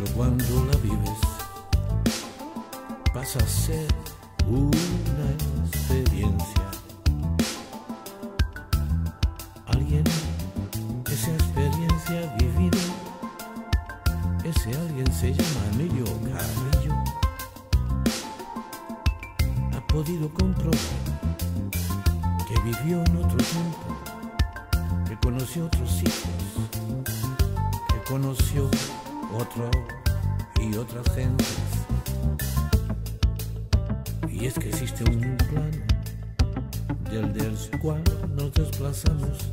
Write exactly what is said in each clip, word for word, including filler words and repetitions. pero cuando la vives pasa a ser una experiencia. Alguien, esa experiencia vivida, ese alguien se llama Emilio Carrillo. Ha podido comprobar que vivió en otro tiempo, que conoció otros sitios, que conoció otro y otras gentes. Y es que existe un plano del del cual nos desplazamos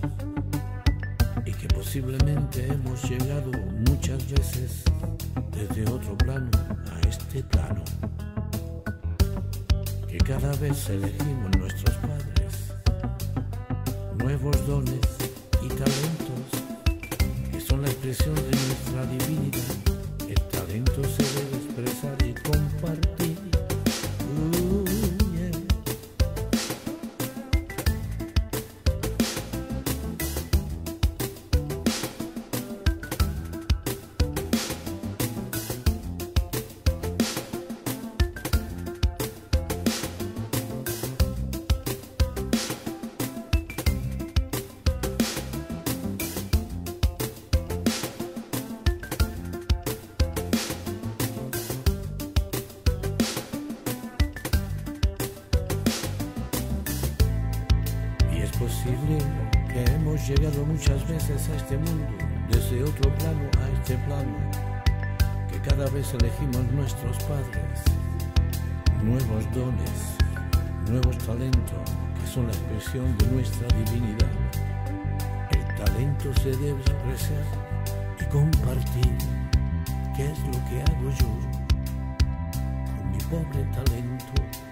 y que posiblemente hemos llegado muchas veces desde otro plano a este plano, que cada vez elegimos nuestros padres, nuevos dones y talentos que son la expresión de nuestra divinidad. El talento se debe expresar y compartir. Uh, posible que hemos llegado muchas veces a este mundo, desde otro plano a este plano, que cada vez elegimos nuestros padres, nuevos dones, nuevos talentos, que son la expresión de nuestra divinidad. El talento se debe expresar y compartir. ¿Qué es lo que hago yo con mi pobre talento?